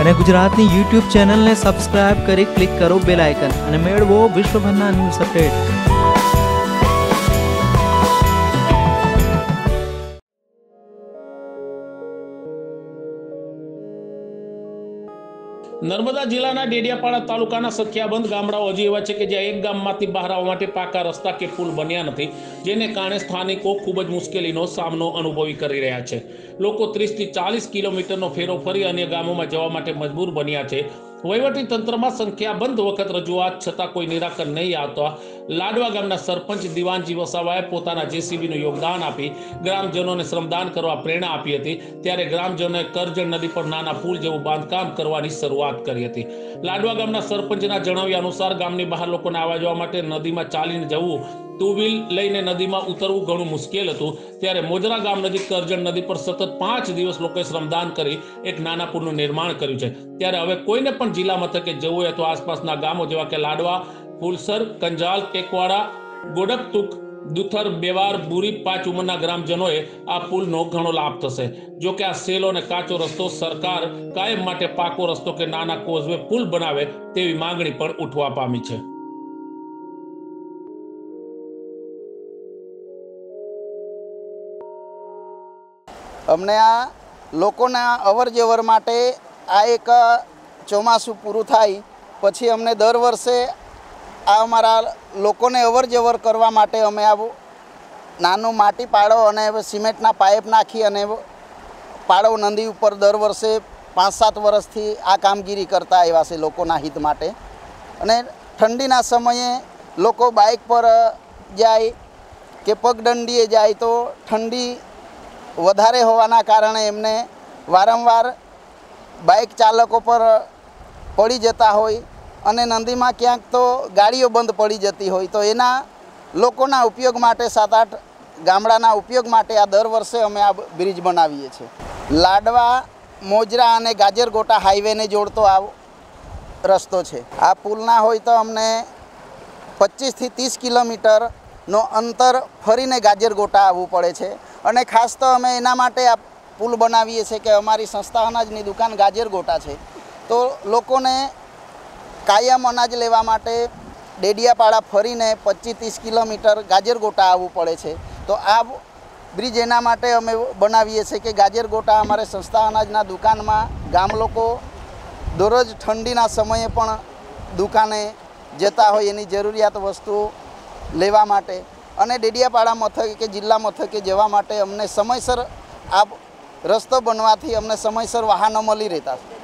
અને ગુજરાતની YouTube ચેનલને સબસ્ક્રાઇબ કરી ક્લિક કરો બેલ આઇકન અને મેળવો વિશ્વભરના ન્યૂઝ અપડેટ। नर्मदा जिला डेडियापाड़ा तालुकाना सखियाबंद गामडाओ हजी एवा छे के ज्यां एक गाममांथी बहार आववा माटे पाका रस्ता के पुल बन्या नथी, जेने कारणे स्थानिको खूब ज मुश्केलीनो सामनो अनुभवी करी रह्या छे। लोको 30 थी 40 किलोमीटरनो फेरो फरी अन्य गामोमां जवा माटे मजबूर बन्या छे। वहीवटी तंत्रमा संख्याबंध वखत रजूआत छतां कोई निराकरण नहीं आवता लाडवा गामना सरपंच दीवानजी वसावाए पोताना जेसीबीनुं योगदान आपी ग्रामजनोने श्रमदान करवा प्रेरणा आपी हती, त्यारे ग्रामजनोए करजण नदी पर नाना पूल जेवुं बांधकाम करवानी शरूआत करी हती। लाडवा गामना सरपंचना जणाव्या अनुसार गामनी बहार लोकोने आवा जवा माटे नदीमां चालीने जवुं, टू व्हील लईने नदीमां उतरवुं घणुं मुश्केल हतुं, त्यारे मोजरा गाम नजीक करजण नदी पर सतत 5 दिवस लोकोए श्रमदान करी एक नाना पूलनुं निर्माण कर्युं छे। त्यारे हवे कोईने पण जिला मथके जवुं होय तो आसपासना गामो जेवा के लाडवा, फुलसर, कंजाल, टेकवाड़ा, गोडकतुक, दुथर, बेवार, बुरी पांच उमरना ग्रामजनोए आ पुलनो घणो लाभ थशे। जो के आ सेलो ने काचो रस्तो सरकार कायम माटे पाको रस्तो के नाना कोजवे पुल बनावे तेवी मांगणी पण उठवा पामी छे। हमने आ लोकोना अवरजवर माटे आ एक ચોમાસું પૂરું થાય પછી અમને દર વર્ષે આ અમારા લોકોને અવરજવર કરવા માટે અમે આ નાનો માટી પાડો અને સિમેન્ટના પાઇપ નાખી અને પાડો નદી ઉપર દર વર્ષે 5-7 વર્ષથી આ કામગીરી કરતા આવ્યા છે લોકોના હિત માટે। અને ઠંડીના સમયે લોકો બાઇક પર જાય કે પગદંડીએ જાય તો ઠંડી વધારે હોવાના કારણે એમને વારંવાર બાઇક ચાલકો પર पड़ी जता होय अने नंदी में क्या तो गाड़ियों बंद पड़ी जती होय तो एना लोकोना उपयोग माटे 7-8 गामडाना उपयोग माटे आ दर वर्षे अमे आ ब्रिज बनावीए छे। लाडवा मोजरा अने गाजरगोटा हाईवे ने जोड़तो आ रस्तो छे। आ पुल ना होय तो अमने 25 થી 30 किलोमीटर नो अंतर फरीने गाजरगोटा आववुं पड़े छे। अने खास तो अमे एना माटे आ पुल बनावीए छे के अमारी संस्था अनाजनी दुकान गाजरगोटा छे तो लोकोने कायम अनाज लेवा माटे डेडियापाड़ा फरीने 25-30 किलोमीटर गाजरगोटा आववुं पड़े छे। तो आ ब्रिज एना माटे अमे बनावीए छे के गाजरगोटा अमारे संस्था अनाजना दुकान में गाम लोको दररोज ठंडीना समये पण दुकाने जता होय एनी जरूरियात वस्तु लेवा माटे अने डेडियापाड़ा मथके के जिल्ला मथके जवा माटे अमने समयसर आ रस्तो बनवाथी अमने समयसर वाहनो मळी रहेता छे।